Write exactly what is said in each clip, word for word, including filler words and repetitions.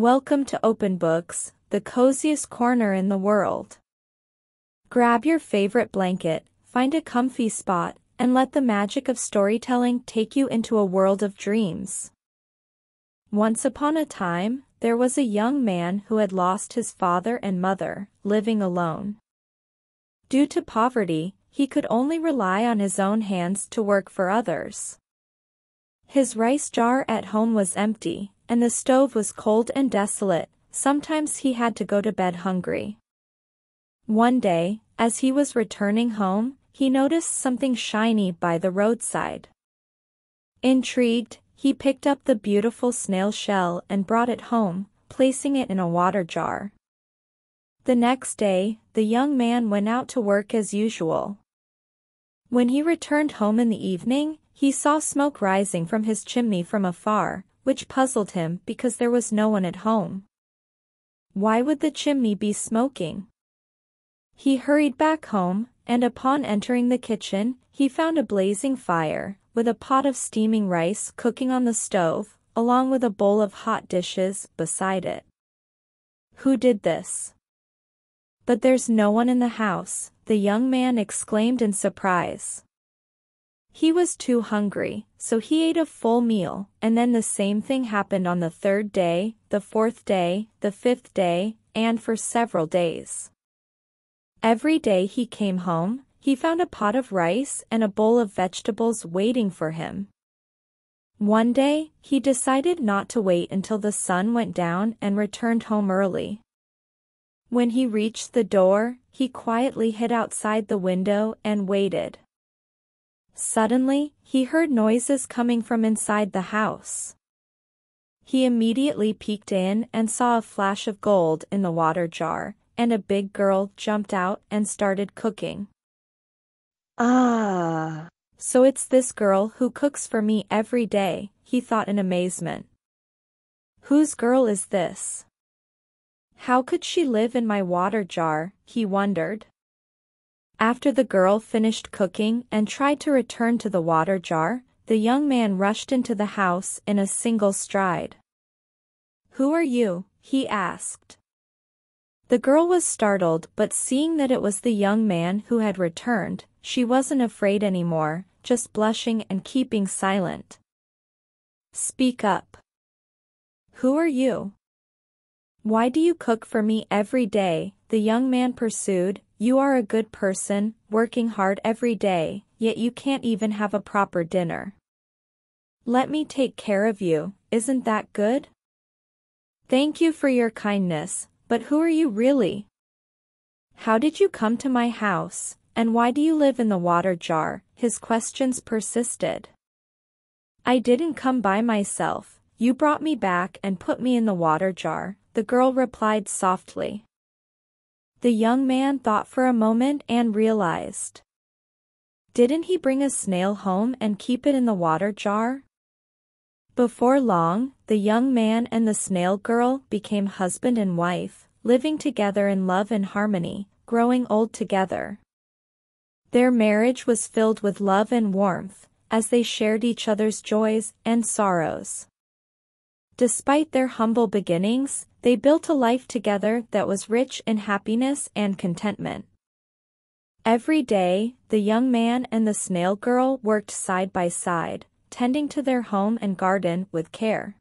Welcome to OpenBooks, the coziest corner in the world. Grab your favorite blanket, find a comfy spot, and let the magic of storytelling take you into a world of dreams. Once upon a time, there was a young man who had lost his father and mother, living alone. Due to poverty, he could only rely on his own hands to work for others. His rice jar at home was empty, and the stove was cold and desolate. Sometimes he had to go to bed hungry. One day, as he was returning home, he noticed something shiny by the roadside. Intrigued, he picked up the beautiful snail shell and brought it home, placing it in a water jar. The next day, the young man went out to work as usual. When he returned home in the evening, he saw smoke rising from his chimney from afar, which puzzled him because there was no one at home. Why would the chimney be smoking? He hurried back home, and upon entering the kitchen, he found a blazing fire, with a pot of steaming rice cooking on the stove, along with a bowl of hot dishes beside it. Who did this? But there's no one in the house, the young man exclaimed in surprise. He was too hungry, so he ate a full meal, and then the same thing happened on the third day, the fourth day, the fifth day, and for several days. Every day he came home, he found a pot of rice and a bowl of vegetables waiting for him. One day, he decided not to wait until the sun went down and returned home early. When he reached the door, he quietly hid outside the window and waited. Suddenly, he heard noises coming from inside the house. He immediately peeked in and saw a flash of gold in the water jar, and a big girl jumped out and started cooking. Ah! So it's this girl who cooks for me every day, he thought in amazement. Whose girl is this? How could she live in my water jar, he wondered. After the girl finished cooking and tried to return to the water jar, the young man rushed into the house in a single stride. "Who are you?" he asked. The girl was startled, but seeing that it was the young man who had returned, she wasn't afraid anymore, just blushing and keeping silent. "Speak up. Who are you? Why do you cook for me every day?" the young man pursued. "You are a good person, working hard every day, yet you can't even have a proper dinner. Let me take care of you, isn't that good? Thank you for your kindness, but who are you really? How did you come to my house, and why do you live in the water jar?" His questions persisted. "I didn't come by myself, you brought me back and put me in the water jar," the girl replied softly. The young man thought for a moment and realized. Didn't he bring a snail home and keep it in the water jar? Before long, the young man and the snail girl became husband and wife, living together in love and harmony, growing old together. Their marriage was filled with love and warmth, as they shared each other's joys and sorrows. Despite their humble beginnings, they built a life together that was rich in happiness and contentment. Every day, the young man and the snail girl worked side by side, tending to their home and garden with care.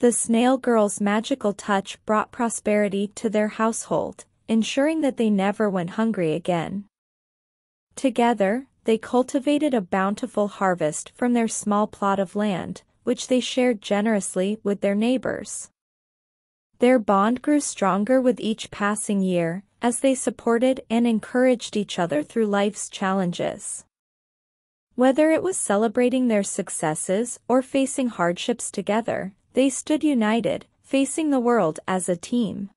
The snail girl's magical touch brought prosperity to their household, ensuring that they never went hungry again. Together, they cultivated a bountiful harvest from their small plot of land, which they shared generously with their neighbors. Their bond grew stronger with each passing year, as they supported and encouraged each other through life's challenges. Whether it was celebrating their successes or facing hardships together, they stood united, facing the world as a team.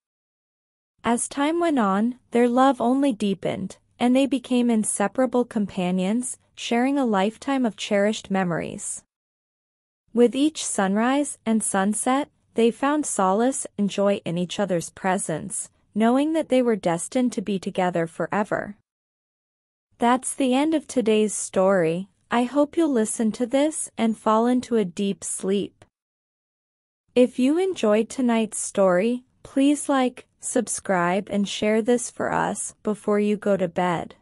As time went on, their love only deepened, and they became inseparable companions, sharing a lifetime of cherished memories. With each sunrise and sunset, they found solace and joy in each other's presence, knowing that they were destined to be together forever. That's the end of today's story. I hope you'll listen to this and fall into a deep sleep. If you enjoyed tonight's story, please like, subscribe and share this for us before you go to bed.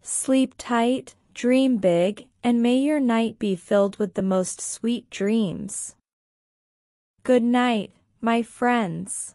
Sleep tight, dream big, and may your night be filled with the most sweet dreams. Good night, my friends.